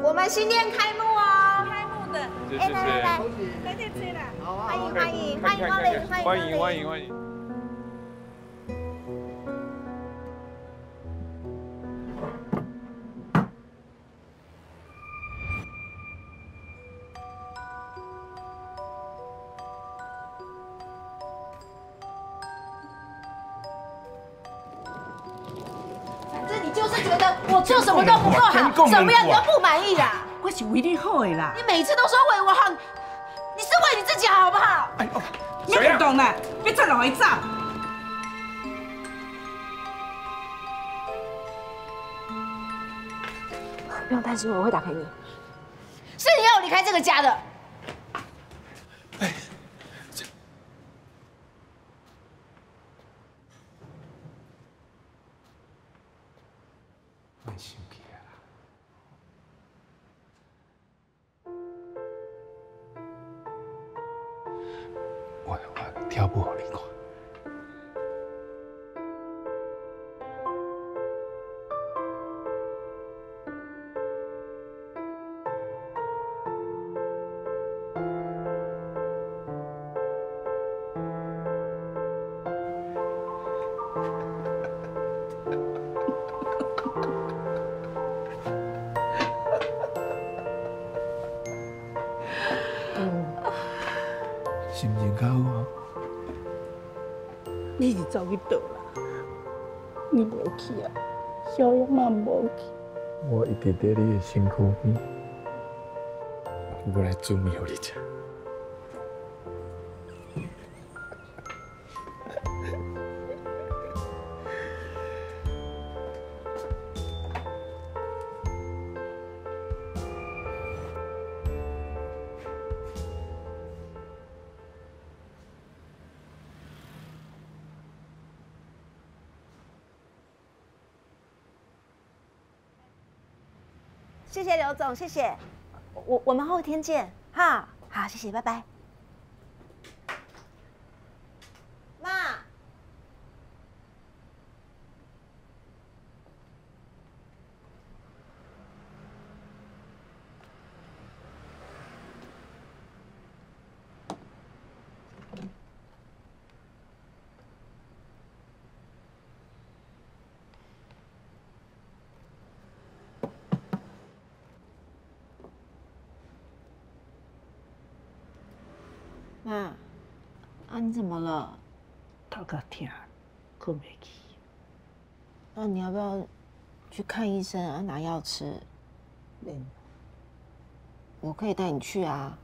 我们新店开幕哦！开幕的，哎，来来来，来这边啦！欢迎欢迎欢迎光临，欢迎欢迎欢迎。 做什么都不够好，怎么样你都不满意啦？我是为你好的啦。你每次都说为我好，你是为你自己好不好？哎呦，你不懂啦，别再让我走。不用担心，我会打给你。是你要我离开这个家的。哎，这我生气啦！我跳舞给你看。心情较好啊！你是走去倒啦？你无去啊？小英嘛无去。我一直在你的身躯边，我来煮面给你吃。谢谢刘总，谢谢，我们后天见哈，好，谢谢，拜拜。妈，妈，你怎么了？头壳痛，困不起。那你要不要去看医生啊？拿药吃。嗯。我可以带你去啊。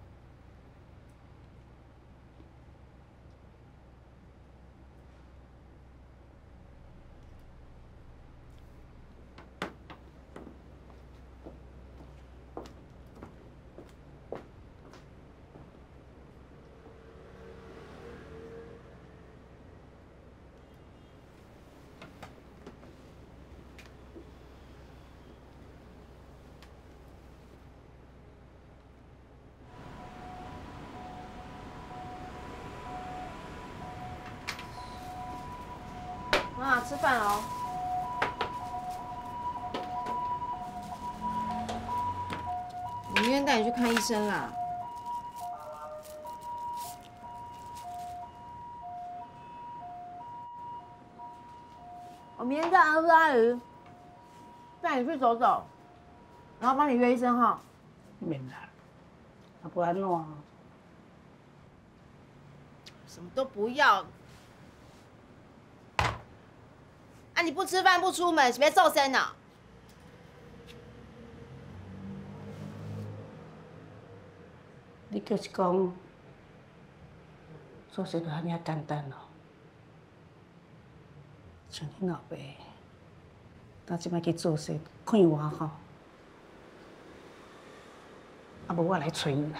妈，吃饭哦。我明天带你去看医生啦。我明天带阿叔阿姨带你去走走，然后帮你约医生哈。免啦，啊不然喏，什么都不要。 啊！你不吃饭不出门，是要瘦身啊？你就是讲，做事就遐尼简单咯。像你老爸，到即摆去做事，看我吼，啊无我来找伊啦。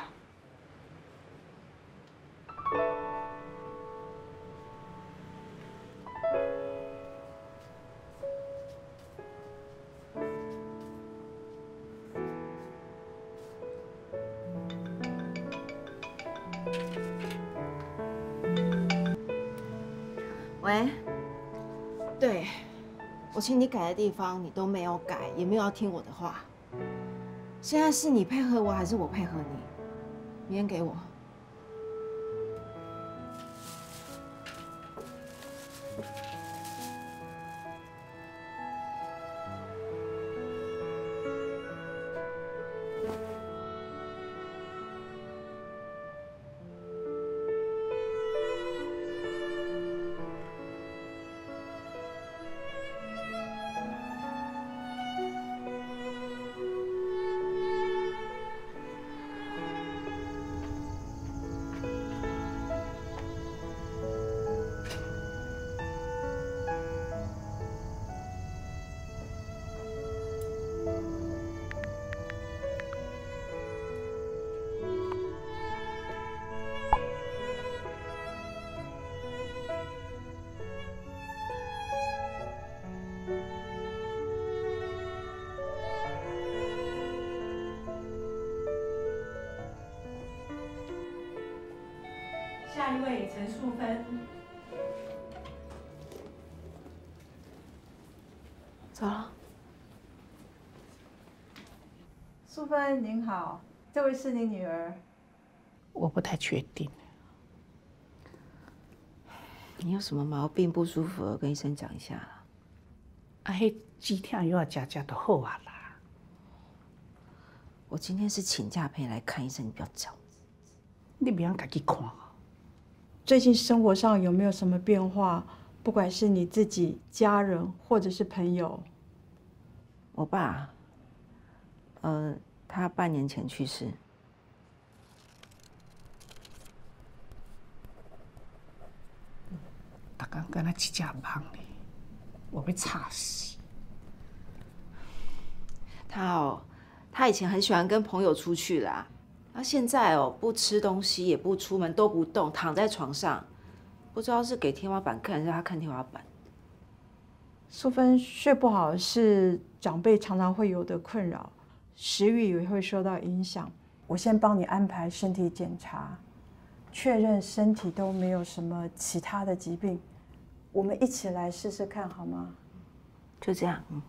喂，对，我请你改的地方你都没有改，也没有要听我的话。现在是你配合我，还是我配合你？明天给我。下一位陈淑芬，走了。淑芬您好，这位是你女儿？我不太确定。你有什么毛病不舒服，跟医生讲一下啦。啊，迄止痛药吃吃就好啊啦。我今天是请假陪你来看医生，你不要讲。你不要自己看。 最近生活上有没有什么变化？不管是你自己、家人，或者是朋友。我爸，他半年前去世。大家跟他一只忙呢，我被吵死。他以前很喜欢跟朋友出去啦。 他现在哦，不吃东西，也不出门，都不动，躺在床上，不知道是给天花板看，还是他看天花板。淑芬睡不好是长辈常常会有的困扰，食欲也会受到影响。我先帮你安排身体检查，确认身体都没有什么其他的疾病，我们一起来试试看好吗？就这样，嗯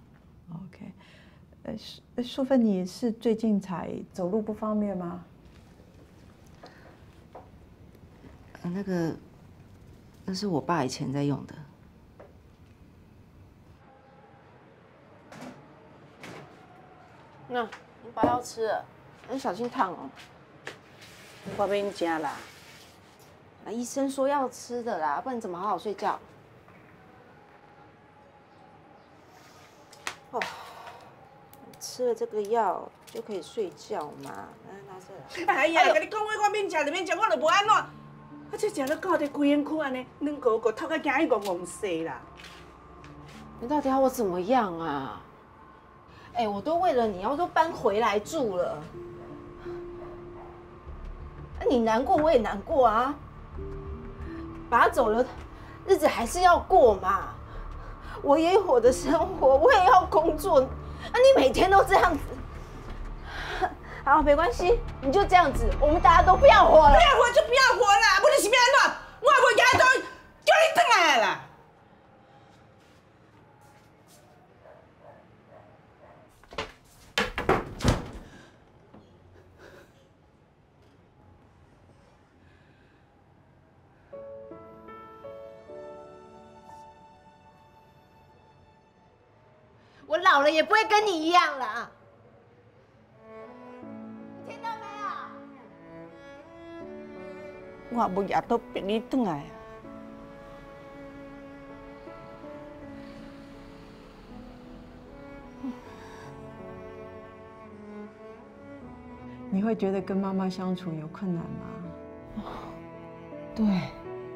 ，OK。淑芬，你是最近才走路不方便吗？ 那是我爸以前在用的。那你爸要吃了，你小心烫哦。我免吃啦，啊，医生说要吃的啦，不然怎么好好睡觉？哦，吃了这个药就可以睡觉嘛？来拿这。哎呀，跟你讲，我免吃就免吃，我就无安怎。 我这食了搞得规身躯安尼，软骨骨头，到惊伊怣怣细啦。你到底要我怎么样啊？哎，我都为了你，我都搬回来住了。你难过我也难过啊。爸走了，日子还是要过嘛。我也有我的生活，我也要工作。啊，你每天都这样子。 好，没关系，你就这样子，我们大家都不要活了。不要活就不要活啦，不然是要安怎？我袂惊都叫你转来啦。我老了也不会跟你一样了啊。 我无夜到别你转来啊！你会觉得跟妈妈相处有困难吗？对，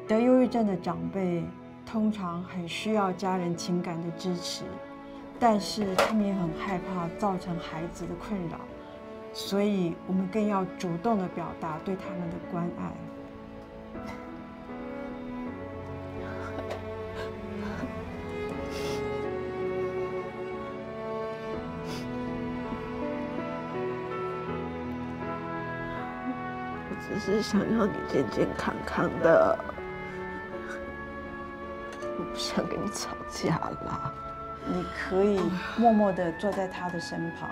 得忧郁症的长辈通常很需要家人情感的支持，但是他们也很害怕造成孩子的困扰，所以我们更要主动地表达对他们的关爱。 只是想要你健健康康的，我不想跟你吵架啦。你可以默默地坐在他的身旁，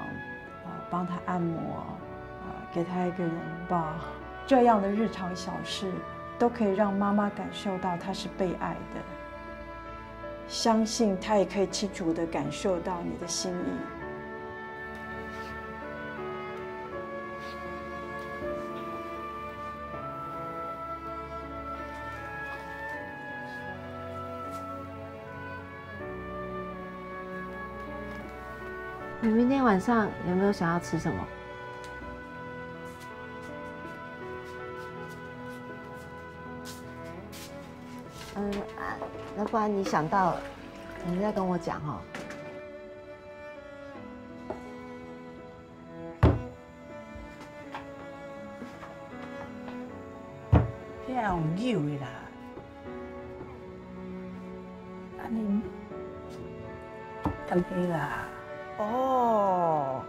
帮他按摩，给他一个拥抱，这样的日常小事都可以让妈妈感受到她是被爱的。相信她也可以清楚地感受到你的心意。 你明天晚上有没有想要吃什么？那不然你想到了，你再跟我讲哦。这也有救的啦，安尼，安尼啦。 哦，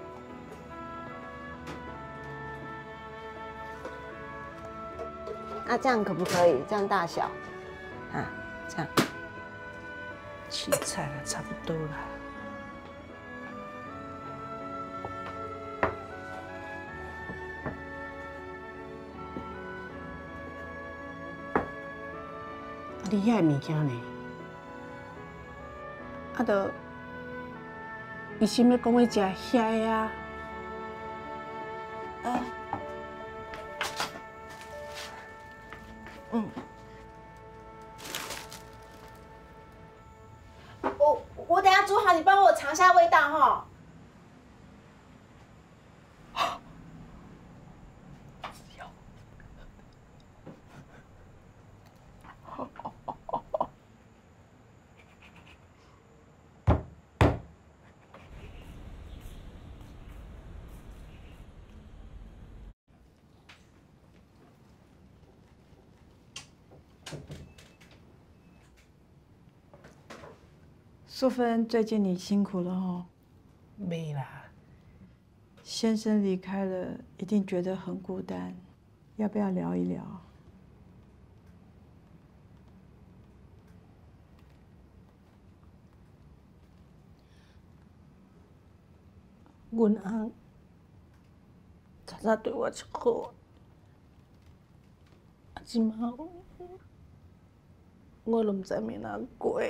那这样可不可以？这样大小，啊，这样，洗菜了，差不多了。你遐物件呢？啊，都。 医生要讲要食遐个啊！我等下煮好，你帮我尝一下味道哈。素芬，最近你辛苦了哦。没啦。先生离开了，一定觉得很孤单，要不要聊一聊？阮翁早早对我真好，啊，即马我拢唔知要哪过。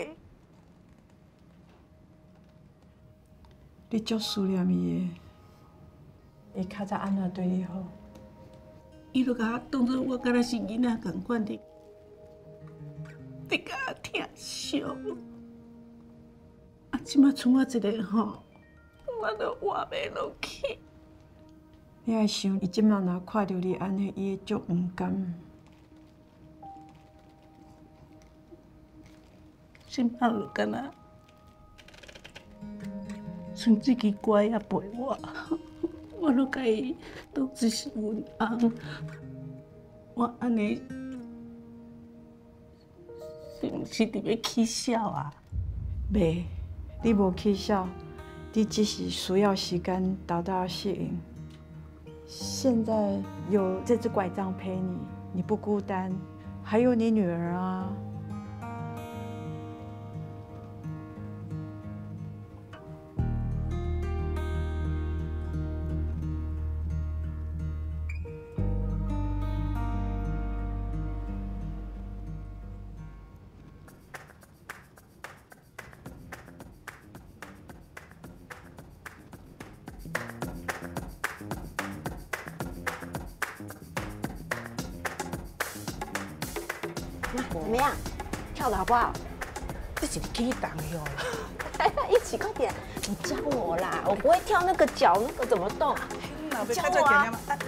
你足思念伊个，伊较早安怎对你好？伊就甲我当作我敢若是囡仔同款的，伫甲我疼惜。啊，即摆剩我一个吼，我都活袂落去。你爱想，伊即摆若看到你安尼，伊会足毋甘。即摆就敢若。 像这支乖也陪我，我都甲伊当作是阮翁，我安尼是毋是伫要起痟啊？袂，你无起痟，你只是需要时间达到适应。现在有这只拐杖陪你，你不孤单，还有你女儿啊。 怎么样，跳的好不好？这是你激动哟！一起快点，你教我啦，我不会跳那个脚，那个怎么动？你教我啊！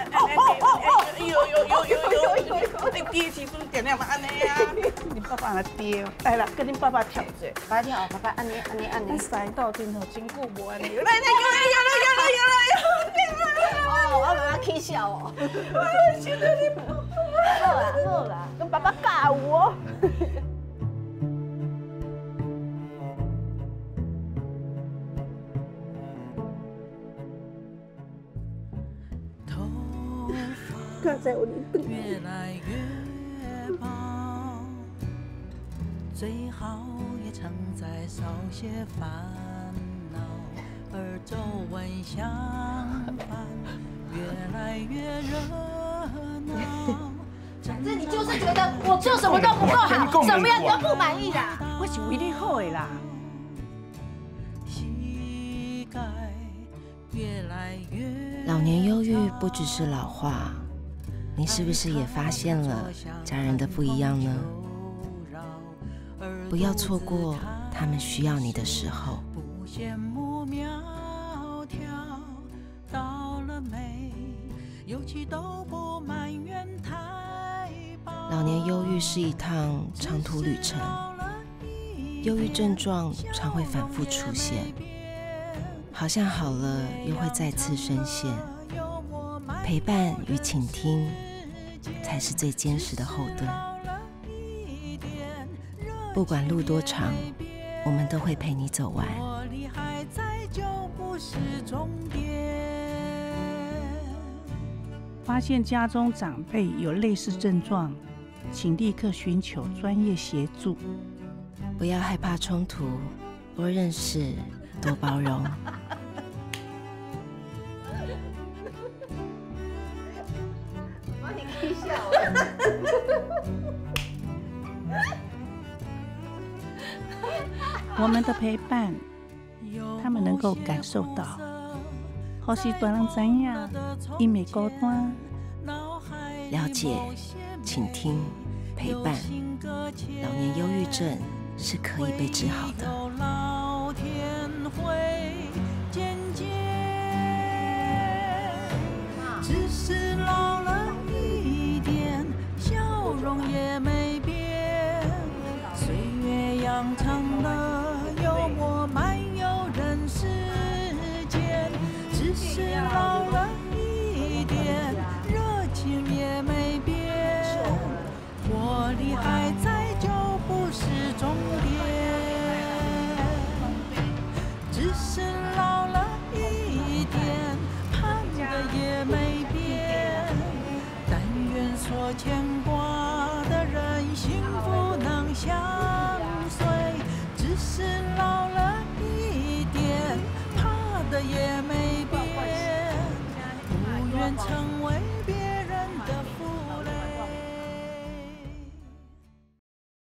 哦！有！你第一次都点那么安尼啊？你爸爸来丢，来啦，跟你爸爸跳一下，爸跳，爸爸安尼。赛道顶头真久无安尼。来！哦，我爸爸起笑哦。哎呀，现在你爸爸好啦，跟爸爸尬舞哦。刚才我等你。皱纹相伴，越来越热闹。反正你就是觉得我做什么都不够好，怎么样都不满意啦。我是为你好的啦。老年忧郁不只是老化，你是不是也发现了家人的不一样呢？不要错过他们需要你的时候。 羡慕苗条，到了没？尤其都不埋怨太薄。老年忧郁是一趟长途旅程，忧郁症状常会反复出现，好像好了又会再次深陷。陪伴与倾听，才是最坚实的后盾。不管路多长，我们都会陪你走完。 发现家中长辈有类似症状，请立刻寻求专业协助。不要害怕冲突，多认识，多包容。妈，你可以笑我们的陪伴。 他们能够感受到，或许大人知影，伊袂孤单。了解、倾听、陪伴，老年忧郁症是可以被治好的。只是老了一点，笑容也没变，岁月养成了。 是老了一点，热情也没变，活力还在就不是终点。只是老了一点，盼的也没变，但愿所牵挂的人心。